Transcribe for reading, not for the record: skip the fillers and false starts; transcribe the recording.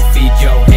feed yo.